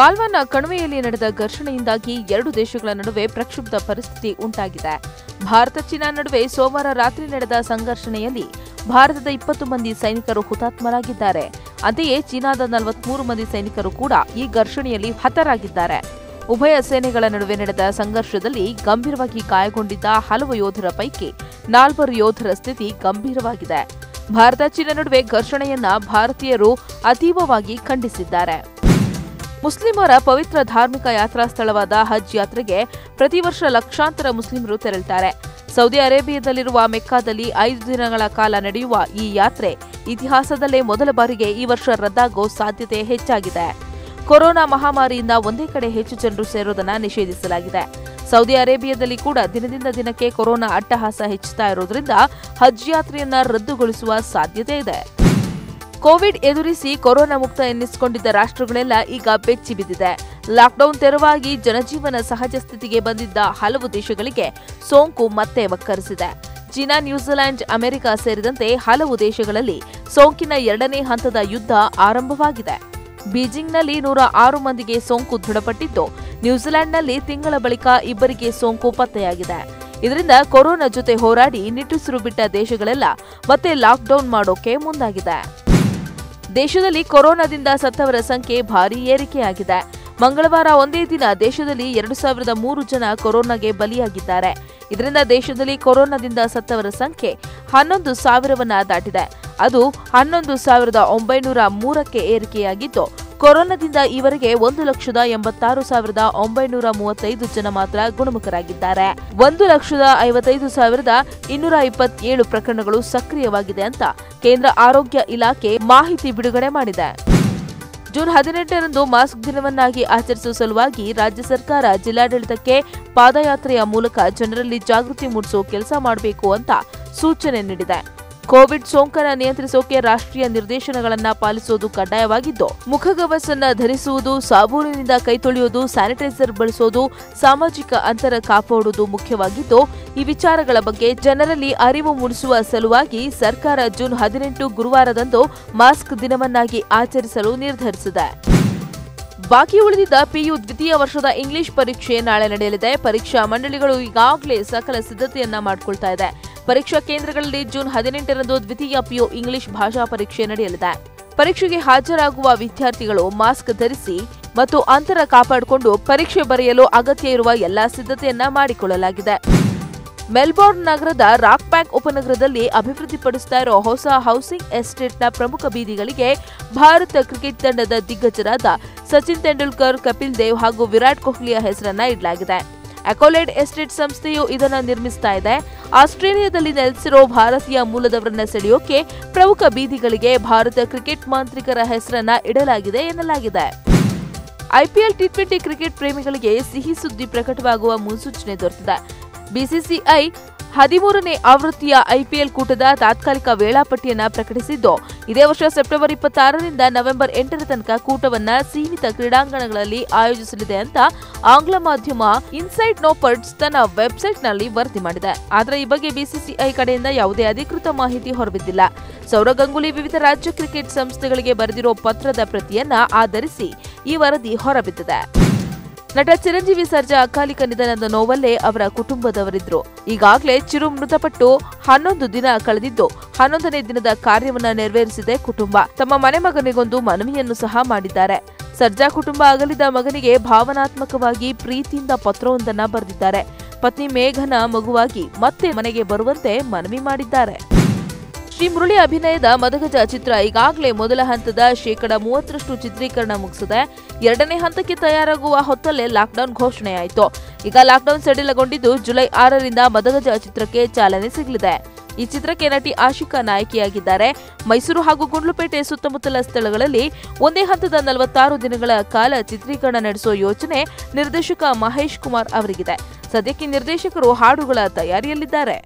ಗಾಲ್ವಾನ ಕಣಿವೆಯಲ್ಲಿ ನಡೆದ ಘರ್ಷಣೆಯಿಂದಾಗಿ ಎರಡು ದೇಶಗಳ ನಡುವೆ ಪ್ರಕ್ಷುಬ್ಧ ಪರಿಸ್ಥಿತಿ ಉಂಟಾಗಿದೆ. ಭಾರತ ಚೀನಾ ನಡುವೆ ಸೋಮವಾರ ರಾತ್ರಿ ನಡೆದ ಸಂಘರ್ಷಣೆಯಲ್ಲಿ ಭಾರತದ 20 ಮಂದಿ ಸೈನಿಕರು ಹುತಾತ್ಮರಾಗಿದ್ದಾರೆ. ಅಂತೆಯೇ ಚೀನಾದ 43 ಮಂದಿ ಸೈನಿಕರು ಕೂಡ ಈ ಘರ್ಷಣೆಯಲ್ಲಿ ಹತರಾಗಿದ್ದಾರೆ. ಉಭಯ ಸೇನೆಗಳ ನಡುವೆ ನಡೆದ ಸಂಘರ್ಷದಲ್ಲಿ ಗಂಭೀರವಾಗಿ ಗಾಯಗೊಂಡಿದ್ದ ಹಲವು ಯೋಧರ ಪೈಕಿ 4 ಯೋಧರ ಸ್ಥಿತಿ ಗಂಭೀರವಾಗಿದೆ. ಭಾರತ ಚೀನಾ ನಡುವೆ ಘರ್ಷಣೆಯನ್ನ ಭಾರತೀಯರು ಅತೀವವಾಗಿ ಖಂಡಿಸಿದ್ದಾರೆ. ಮುಸ್ಲಿಮರ ಪವಿತ್ರ ಧಾರ್ಮಿಕ ಯಾತ್ರಾ ಸ್ಥಳವಾದ ಹಜ್ ಯಾತ್ರೆಗೆ ಪ್ರತಿ ವರ್ಷ ಲಕ್ಷಾಂತರ ಮುಸ್ಲಿಮರು ತೆರಳುತ್ತಾರೆ. ಸೌದಿ ಅರೇಬಿಯಾದಲ್ಲಿರುವ ಮೆಕ್ಕಾದಲ್ಲಿ 5 ದಿನಗಳ ಕಾಲ ನಡೆಯುವ ಈ ಯಾತ್ರೆ ಇತಿಹಾಸದಲ್ಲೇ ಮೊದಲ ಬಾರಿಗೆ ಈ ವರ್ಷ ರದ್ದಾಗೋ ಸಾಧ್ಯತೆ ಹೆಚ್ಚಾಗಿದೆ. ಕೊರೋನಾ ಮಹಾಮಾರಿಯಿಂದ ಒಂದೇ ಕಡೆ ಹೆಚ್ಚು ಜನರು ಸೇರೋದನ್ನು ನಿಷೇಧಿಸಲಾಗಿದೆ. ಸೌದಿ ಅರೇಬಿಯಾದಲ್ಲಿ ಕೂಡ ದಿನದಿಂದ ದಿನಕ್ಕೆ ಕೊರೋನಾ ಅಟ್ಟಹಾಸ ಹೆಚ್ಚುತ್ತಾ ಇರೋದ್ರಿಂದ ಹಜ್ ಯಾತ್ರೆಯನ್ನು ರದ್ದುಗೊಳಿಸುವ ಸಾಧ್ಯತೆ ಇದೆ. ಕೋವಿಡ್ ಎದುರಿಸಿ ಕೊರೋನಾ ಮುಕ್ತ ಎನ್ನಿಸಿಕೊಂಡಿದ್ದ ರಾಷ್ಟ್ರಗಳೆಲ್ಲ ಈಗ ಬೆಚ್ಚಿ ಬಿದ್ದಿದೆ. ಲಾಕ್ಡೌನ್ ತೆರವಾಗಿ ಜನಜೀವನ ಸಹಜ ಸ್ಥಿತಿಗೆ ಬಂದಿದ್ದ ಹಲವು ದೇಶಗಳಿಗೆ ಸೋಂಕು ಮತ್ತೆ ಒಕ್ಕರಿಸಿದೆ. ಚೀನಾ, ನ್ಯೂಜಿಲೆಂಡ್, ಅಮೆರಿಕ ಸೇರಿದಂತೆ ಹಲವು ದೇಶಗಳಲ್ಲಿ ಸೋಂಕಿನ 2ನೇ ಹಂತದ ಯುದ್ಧ ಆರಂಭವಾಗಿದೆ. ಬೀಜಿಂಗ್ನಲ್ಲಿ 106 ಮಂದಿಗೆ ಸೋಂಕು ದೃಢಪಟ್ಟಿದ್ದು, ನ್ಯೂಜಿಲೆಂಡ್ನಲ್ಲಿ ತಿಂಗಳ ಬಳಿಕ 2 ಸೋಂಕು ಪತ್ತೆಯಾಗಿದೆ. ಇದರಿಂದ ಕೊರೋನಾ ಜೊತೆ ಹೋರಾಡಿ ನಿಟ್ಟುಸಿರು ಬಿಟ್ಟ ದೇಶಗಳೆಲ್ಲ ಮತ್ತೆ ಲಾಕ್ಡೌನ್ ಮಾಡೋಕೆ ಮುಂದಾಗಿದೆ. ದೇಶದಲ್ಲಿ ಕೊರೋನಾದಿಂದ ಸತ್ತವರ ಸಂಖ್ಯೆ ಭಾರೀ ಏರಿಕೆಯಾಗಿದೆ. ಮಂಗಳವಾರ ಒಂದೇ ದಿನ ದೇಶದಲ್ಲಿ 2003 ಜನ ಕೊರೋನಾಗೆ ಬಲಿಯಾಗಿದ್ದಾರೆ. ಇದರಿಂದ ದೇಶದಲ್ಲಿ ಕೊರೋನಾದಿಂದ ಸತ್ತವರ ಸಂಖ್ಯೆ 11,000 ದಾಟಿದೆ. ಅದು 11,903 ಏರಿಕೆಯಾಗಿದ್ದು, ಕೊರೋನಾದಿಂದ ಈವರೆಗೆ 1,86,935 ಜನ ಮಾತ್ರ ಗುಣಮುಖರಾಗಿದ್ದಾರೆ. 1,55,227 ಪ್ರಕರಣಗಳು ಸಕ್ರಿಯವಾಗಿದೆ ಅಂತ ಕೇಂದ್ರ ಆರೋಗ್ಯ ಇಲಾಖೆ ಮಾಹಿತಿ ಬಿಡುಗಡೆ ಮಾಡಿದೆ. ಜೂನ್ 18ರಂದು ಮಾಸ್ಕ್ ದಿನವನ್ನಾಗಿ ಆಚರಿಸುವ ಸಲುವಾಗಿ ರಾಜ್ಯ ಸರ್ಕಾರ ಜಿಲ್ಲಾಡಳಿತಕ್ಕೆ ಪಾದಯಾತ್ರೆಯ ಮೂಲಕ ಜನರಲ್ಲಿ ಜಾಗೃತಿ ಮೂಡಿಸುವ ಕೆಲಸ ಮಾಡಬೇಕು ಅಂತ ಸೂಚನೆ ನೀಡಿದೆ. ಕೋವಿಡ್ ಸೋಂಕನ್ನು ನಿಯಂತ್ರಿಸೋಕೆ ರಾಷ್ಟ್ರೀಯ ನಿರ್ದೇಶನಗಳನ್ನು ಪಾಲಿಸುವುದು ಕಡ್ಡಾಯವಾಗಿದ್ದು, ಮುಖಗವಸನ್ನು ಧರಿಸುವುದು, ಸಾಬೂನಿನಿಂದ ಕೈ ತೊಳೆಯುವುದು, ಸ್ಯಾನಿಟೈಸರ್ ಬಳಸೋದು, ಸಾಮಾಜಿಕ ಅಂತರ ಕಾಪಾಡುವುದು ಮುಖ್ಯವಾಗಿದ್ದು, ಈ ವಿಚಾರಗಳ ಬಗ್ಗೆ ಜನರಲ್ಲಿ ಅರಿವು ಮೂಡಿಸುವ ಸಲುವಾಗಿ ಸರ್ಕಾರ ಜೂನ್ 18 ಗುರುವಾರದಂದು ಮಾಸ್ಕ್ ದಿನವನ್ನಾಗಿ ಆಚರಿಸಲು ನಿರ್ಧರಿಸಿದೆ. ಬಾಕಿ ಉಳಿದಿದ್ದ ಪಿಯು ದ್ವಿತೀಯ ವರ್ಷದ ಇಂಗ್ಲಿಷ್ ಪರೀಕ್ಷೆ ನಾಳೆ ನಡೆಯಲಿದೆ. ಪರೀಕ್ಷಾ ಮಂಡಳಿಗಳು ಈಗಾಗಲೇ ಸಕಲ ಸಿದ್ಧತೆಯನ್ನ ಮಾಡಿಕೊಳ್ತಾ ಇದೆ. ಪರೀಕ್ಷಾ ಕೇಂದ್ರಗಳಲ್ಲಿ ಜೂನ್ 18ರಂದು ದ್ವಿತೀಯ ಪಿಯು ಇಂಗ್ಲಿಷ್ ಭಾಷಾ ಪರೀಕ್ಷೆ ನಡೆಯಲಿದೆ. ಪರೀಕ್ಷೆಗೆ ಹಾಜರಾಗುವ ವಿದ್ಯಾರ್ಥಿಗಳು ಮಾಸ್ಕ್ ಧರಿಸಿ ಮತ್ತು ಅಂತರ ಕಾಪಾಡಿಕೊಂಡು ಪರೀಕ್ಷೆ ಬರೆಯಲು ಅಗತ್ಯ ಇರುವ ಎಲ್ಲಾ ಸಿದ್ಧತೆಯನ್ನ ಮಾಡಿಕೊಳ್ಳಲಾಗಿದೆ. ಮೆಲ್ಬೋರ್ನ್ ನಗರದ ರಾಕ್ ಬ್ಯಾಂಕ್ ಉಪನಗರದಲ್ಲಿ ಅಭಿವೃದ್ಧಿಪಡಿಸ್ತಾ ಇರೋ ಹೊಸ ಹೌಸಿಂಗ್ ಎಸ್ಟೇಟ್ನ ಪ್ರಮುಖ ಬೀದಿಗಳಿಗೆ ಭಾರತ ಕ್ರಿಕೆಟ್ ತಂಡದ ದಿಗ್ಗಜರಾದ ಸಚಿನ್ ತೆಂಡೂಲ್ಕರ್, ಕಪಿಲ್ ದೇವ್ ಹಾಗೂ ವಿರಾಟ್ ಕೊಹ್ಲಿಯ ಹೆಸರನ್ನ ಇಡಲಾಗಿದೆ. ಅಕೋಲೇಡ್ ಎಸ್ಟೇಟ್ ಸಂಸ್ಥೆಯು ಇದನ್ನು ನಿರ್ಮಿಸ್ತಾ ಇದೆ. ಆಸ್ಟ್ರೇಲಿಯಾದಲ್ಲಿ ನೆಲೆಸಿರೋ ಭಾರತೀಯ ಮೂಲದವರನ್ನ ಸೆಳೆಯೋಕೆ ಪ್ರಮುಖ ಬೀದಿಗಳಿಗೆ ಭಾರತ ಕ್ರಿಕೆಟ್ ಮಾಂತ್ರಿಕರ ಹೆಸರನ್ನ ಇಡಲಾಗಿದೆ ಎನ್ನಲಾಗಿದೆ. ಐಪಿಎಲ್ ಟಿ20 ಕ್ರಿಕೆಟ್ ಪ್ರೇಮಿಗಳಿಗೆ ಸಿಹಿ ಸುದ್ದಿ ಪ್ರಕಟವಾಗುವ ಮುನ್ಸೂಚನೆ ದೊರೆತಿದೆ. ಬಿಸಿಸಿಐ 13ನೇ ಆವೃತ್ತಿಯ ಐಪಿಎಲ್ ಕೂಟದ ತಾತ್ಕಾಲಿಕ ವೇಳಾಪಟ್ಟಿಯನ್ನು ಪ್ರಕಟಿಸಿದ್ದು, ಇದೇ ವರ್ಷ ಸೆಪ್ಟೆಂಬರ್ 26ರಿಂದ ನವೆಂಬರ್ 8ರ ತನಕ ಕೂಟವನ್ನು ಸೀಮಿತ ಕ್ರೀಡಾಂಗಣಗಳಲ್ಲಿ ಆಯೋಜಿಸಲಿದೆ ಅಂತ ಆಂಗ್ಲ ಮಾಧ್ಯಮ ಇನ್ಸೈಡ್ ನೋಪರ್ಟ್ಸ್ ತನ್ನ ವೆಬ್ಸೈಟ್ನಲ್ಲಿ ವರದಿ ಮಾಡಿದೆ. ಆದರೆ ಈ ಬಗ್ಗೆ ಬಿಸಿಸಿಐ ಕಡೆಯಿಂದ ಯಾವುದೇ ಅಧಿಕೃತ ಮಾಹಿತಿ ಹೊರಬಿದ್ದಿಲ್ಲ. ಸೌರವ್ ಗಂಗೂಲಿ ವಿವಿಧ ರಾಜ್ಯ ಕ್ರಿಕೆಟ್ ಸಂಸ್ಥೆಗಳಿಗೆ ಬರೆದಿರೋ ಪತ್ರದ ಪ್ರತಿಯನ್ನು ಆಧರಿಸಿ ಈ ವರದಿ ಹೊರಬಿದ್ದಿದೆ. ನಟ ಚಿರಂಜೀವಿ ಸರ್ಜಾ ಅಕಾಲಿಕ ನಿಧನದ ನೋವಲ್ಲೇ ಅವರ ಕುಟುಂಬದವರಿದ್ರು. ಈಗಾಗಲೇ ಚಿರು ಮೃತಪಟ್ಟು 11 ದಿನ ಕಳೆದಿದ್ದು, 11ನೇ ದಿನದ ಕಾರ್ಯವನ್ನು ನೆರವೇರಿಸಿದೆ ಕುಟುಂಬ. ತಮ್ಮ ಮನೆ ಮಗನಿಗೊಂದು ಮನವಿಯನ್ನು ಸಹ ಮಾಡಿದ್ದಾರೆ. ಸರ್ಜಾ ಕುಟುಂಬ ಅಗಲಿದ ಮಗನಿಗೆ ಭಾವನಾತ್ಮಕವಾಗಿ ಪ್ರೀತಿಯಿಂದ ಪತ್ರವೊಂದನ್ನು ಬರೆದಿದ್ದಾರೆ. ಪತ್ನಿ ಮೇಘನ ಮಗುವಾಗಿ ಮತ್ತೆ ಮನೆಗೆ ಬರುವಂತೆ ಮನವಿ ಮಾಡಿದ್ದಾರೆ. ಶ್ರೀ ಮುರಳಿ ಅಭಿನಯದ ಮದಗಜ ಚಿತ್ರ ಈಗಾಗಲೇ ಮೊದಲ ಹಂತದ ಶೇಕಡ 30% ಚಿತ್ರೀಕರಣ ಮುಗಿಸಿದೆ. 2ನೇ ಹಂತಕ್ಕೆ ತಯಾರಾಗುವ ಹೊತ್ತಲ್ಲೇ ಲಾಕ್ಡೌನ್ ಘೋಷಣೆಯಾಯಿತು. ಈಗ ಲಾಕ್ಡೌನ್ ಸಡಿಲಗೊಂಡಿದ್ದು, ಜುಲೈ 6ರಿಂದ ಮದಗಜ ಚಿತ್ರಕ್ಕೆ ಚಾಲನೆ ಸಿಗಲಿದೆ. ಈ ಚಿತ್ರಕ್ಕೆ ನಟಿ ಆಶಿಕಾ ನಾಯಕಿಯಾಗಿದ್ದಾರೆ. ಮೈಸೂರು ಹಾಗೂ ಗುಂಡ್ಲುಪೇಟೆ ಸುತ್ತಮುತ್ತಲ ಸ್ಥಳಗಳಲ್ಲಿ ಒಂದೇ ಹಂತದ 46 ದಿನಗಳ ಕಾಲ ಚಿತ್ರೀಕರಣ ನಡೆಸುವ ಯೋಚನೆ ನಿರ್ದೇಶಕ ಮಹೇಶ್ ಕುಮಾರ್ ಅವರಿಗಿದೆ. ಸದ್ಯಕ್ಕೆ ನಿರ್ದೇಶಕರು ಹಾಡುಗಳ ತಯಾರಿಯಲ್ಲಿದ್ದಾರೆ.